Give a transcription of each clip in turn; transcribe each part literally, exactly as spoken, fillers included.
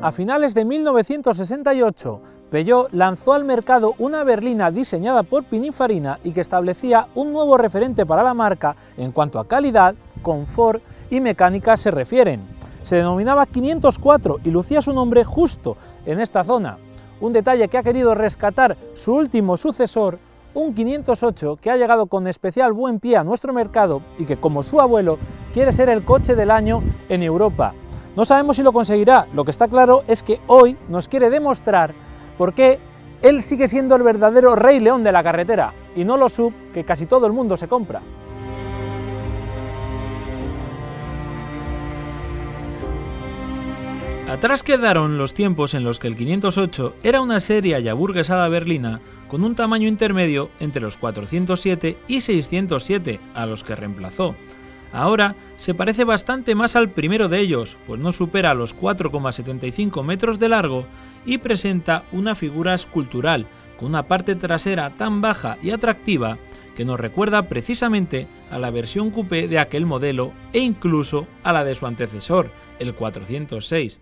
A finales de mil novecientos sesenta y ocho, Peugeot lanzó al mercado una berlina diseñada por Pininfarina y que establecía un nuevo referente para la marca en cuanto a calidad, confort y mecánica se refieren. Se denominaba quinientos cuatro y lucía su nombre justo en esta zona. Un detalle que ha querido rescatar su último sucesor, un quinientos ocho que ha llegado con especial buen pie a nuestro mercado y que, como su abuelo, quiere ser el coche del año en Europa. No sabemos si lo conseguirá, lo que está claro es que hoy nos quiere demostrar por qué él sigue siendo el verdadero rey león de la carretera y no los S U V que casi todo el mundo se compra. Atrás quedaron los tiempos en los que el quinientos ocho era una seria y aburguesada berlina con un tamaño intermedio entre los cuatrocientos siete y seiscientos siete a los que reemplazó. Ahora se parece bastante más al primero de ellos, pues no supera los cuatro coma setenta y cinco metros de largo y presenta una figura escultural con una parte trasera tan baja y atractiva que nos recuerda precisamente a la versión coupé de aquel modelo e incluso a la de su antecesor, el cuatrocientos seis.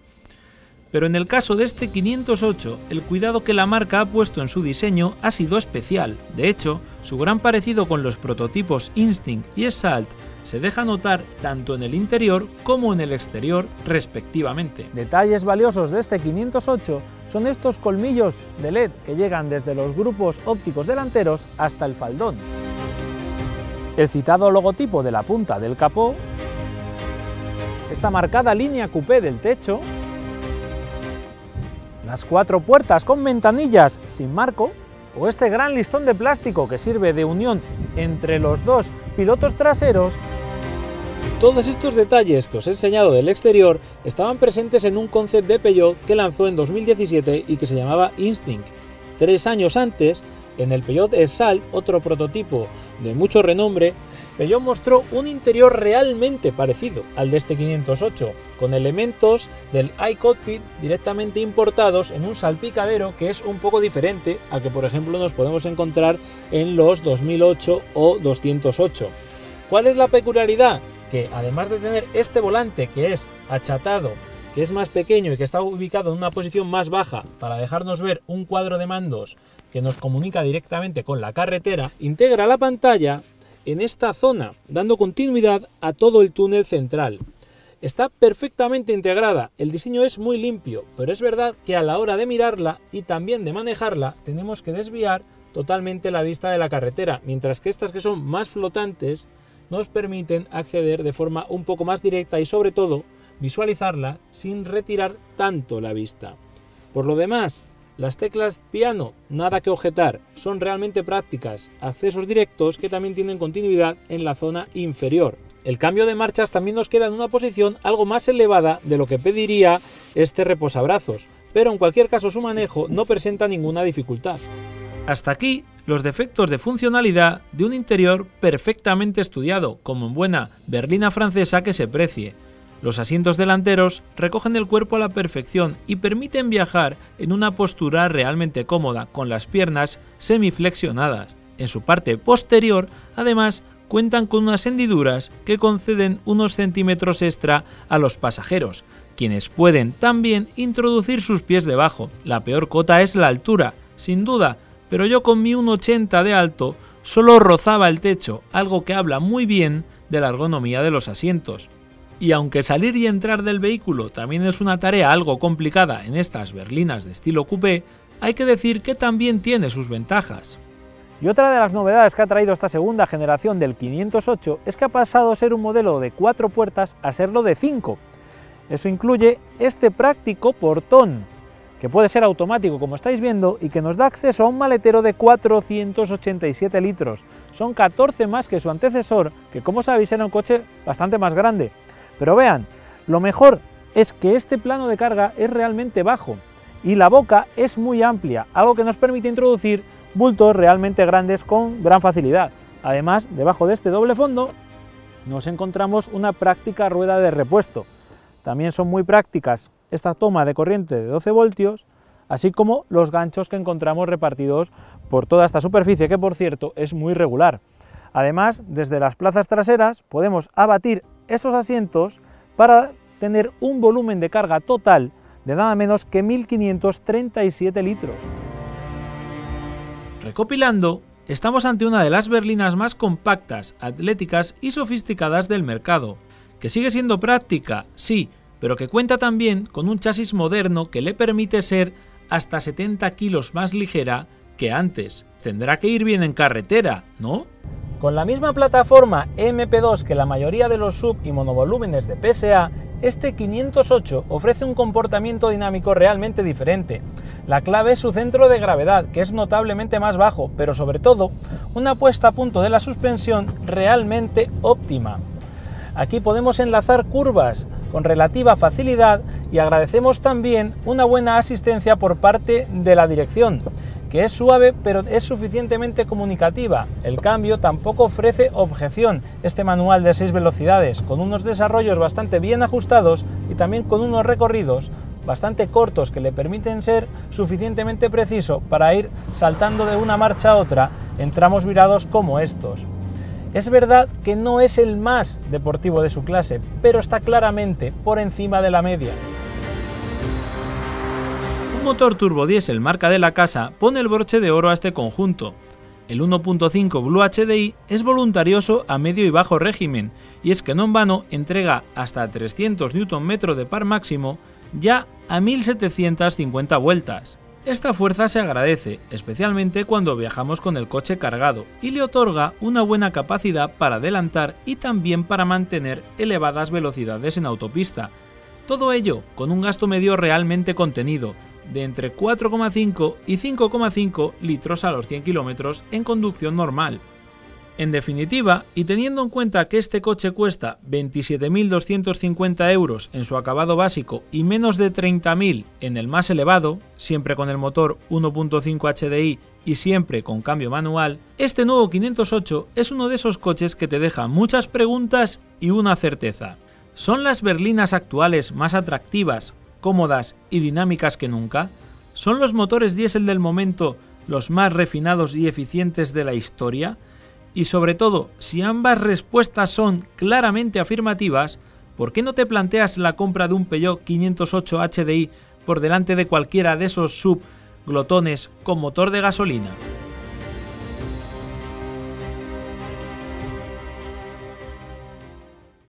Pero en el caso de este quinientos ocho, el cuidado que la marca ha puesto en su diseño ha sido especial. De hecho, su gran parecido con los prototipos Instinct y Exalt se deja notar tanto en el interior como en el exterior, respectivamente. Detalles valiosos de este quinientos ocho son estos colmillos de L E D que llegan desde los grupos ópticos delanteros hasta el faldón, el citado logotipo de la punta del capó, esta marcada línea coupé del techo, las cuatro puertas con ventanillas sin marco, o este gran listón de plástico que sirve de unión entre los dos pilotos traseros. Todos estos detalles que os he enseñado del exterior estaban presentes en un concept de Peugeot que lanzó en dos mil diecisiete y que se llamaba Instinct. Tres años antes, en el Peugeot Exalt, otro prototipo de mucho renombre, Peugeot mostró un interior realmente parecido al de este quinientos ocho, con elementos del i-Cockpit directamente importados en un salpicadero que es un poco diferente al que, por ejemplo, nos podemos encontrar en los dos mil ocho o doscientos ocho. ¿Cuál es la peculiaridad? Que además de tener este volante que es achatado, que es más pequeño y que está ubicado en una posición más baja para dejarnos ver un cuadro de mandos que nos comunica directamente con la carretera, integra la pantalla en esta zona, dando continuidad a todo el túnel central. Está perfectamente integrada, el diseño es muy limpio, pero es verdad que a la hora de mirarla y también de manejarla tenemos que desviar totalmente la vista de la carretera, mientras que estas que son más flotantes nos permiten acceder de forma un poco más directa y, sobre todo, visualizarla sin retirar tanto la vista. Por lo demás, las teclas piano, nada que objetar, son realmente prácticas, accesos directos que también tienen continuidad en la zona inferior. El cambio de marchas también nos queda en una posición algo más elevada de lo que pediría este reposabrazos, pero en cualquier caso su manejo no presenta ninguna dificultad. Hasta aquí los defectos de funcionalidad de un interior perfectamente estudiado, como en buena berlina francesa que se precie. Los asientos delanteros recogen el cuerpo a la perfección y permiten viajar en una postura realmente cómoda, con las piernas semiflexionadas. En su parte posterior, además, cuentan con unas hendiduras que conceden unos centímetros extra a los pasajeros, quienes pueden también introducir sus pies debajo. La peor cota es la altura, sin duda, pero yo con mi uno ochenta de alto solo rozaba el techo, algo que habla muy bien de la ergonomía de los asientos. Y aunque salir y entrar del vehículo también es una tarea algo complicada en estas berlinas de estilo coupé, hay que decir que también tiene sus ventajas. Y otra de las novedades que ha traído esta segunda generación del quinientos ocho es que ha pasado a ser un modelo de cuatro puertas a serlo de cinco. Eso incluye este práctico portón, que puede ser automático como estáis viendo y que nos da acceso a un maletero de cuatrocientos ochenta y siete litros. Son catorce más que su antecesor, que como sabéis era un coche bastante más grande. Pero vean, lo mejor es que este plano de carga es realmente bajo y la boca es muy amplia, algo que nos permite introducir bultos realmente grandes con gran facilidad. Además, debajo de este doble fondo nos encontramos una práctica rueda de repuesto. También son muy prácticas esta toma de corriente de doce voltios, así como los ganchos que encontramos repartidos por toda esta superficie, que por cierto es muy regular. Además, desde las plazas traseras podemos abatir esos asientos para tener un volumen de carga total de nada menos que mil quinientos treinta y siete litros. Recopilando, estamos ante una de las berlinas más compactas, atléticas y sofisticadas del mercado, que sigue siendo práctica, sí, pero que cuenta también con un chasis moderno que le permite ser hasta setenta kilos más ligera que antes. Tendrá que ir bien en carretera, ¿no? Con la misma plataforma M P dos que la mayoría de los sub y monovolúmenes de P S A, este quinientos ocho ofrece un comportamiento dinámico realmente diferente. La clave es su centro de gravedad, que es notablemente más bajo, pero sobre todo, una puesta a punto de la suspensión realmente óptima. Aquí podemos enlazar curvas con relativa facilidad y agradecemos también una buena asistencia por parte de la dirección, que es suave pero es suficientemente comunicativa. El cambio tampoco ofrece objeción. Este manual de seis velocidades, con unos desarrollos bastante bien ajustados y también con unos recorridos bastante cortos que le permiten ser suficientemente preciso para ir saltando de una marcha a otra en tramos virados como estos. Es verdad que no es el más deportivo de su clase, pero está claramente por encima de la media. Un motor turbodiésel marca de la casa pone el broche de oro a este conjunto. El uno punto cinco BlueHDi es voluntarioso a medio y bajo régimen, y es que no en vano entrega hasta trescientos newton metros de par máximo ya a mil setecientas cincuenta vueltas. Esta fuerza se agradece, especialmente cuando viajamos con el coche cargado, y le otorga una buena capacidad para adelantar y también para mantener elevadas velocidades en autopista. Todo ello con un gasto medio realmente contenido, de entre cuatro coma cinco y cinco coma cinco litros a los cien kilómetros en conducción normal. En definitiva, y teniendo en cuenta que este coche cuesta veintisiete mil doscientos cincuenta euros en su acabado básico y menos de treinta mil en el más elevado, siempre con el motor uno punto cinco HDi y siempre con cambio manual, este nuevo quinientos ocho es uno de esos coches que te deja muchas preguntas y una certeza. ¿Son las berlinas actuales más atractivas, cómodas y dinámicas que nunca? ¿Son los motores diésel del momento los más refinados y eficientes de la historia? Y sobre todo, si ambas respuestas son claramente afirmativas, ¿por qué no te planteas la compra de un Peugeot quinientos ocho HDi por delante de cualquiera de esos sub glotones con motor de gasolina?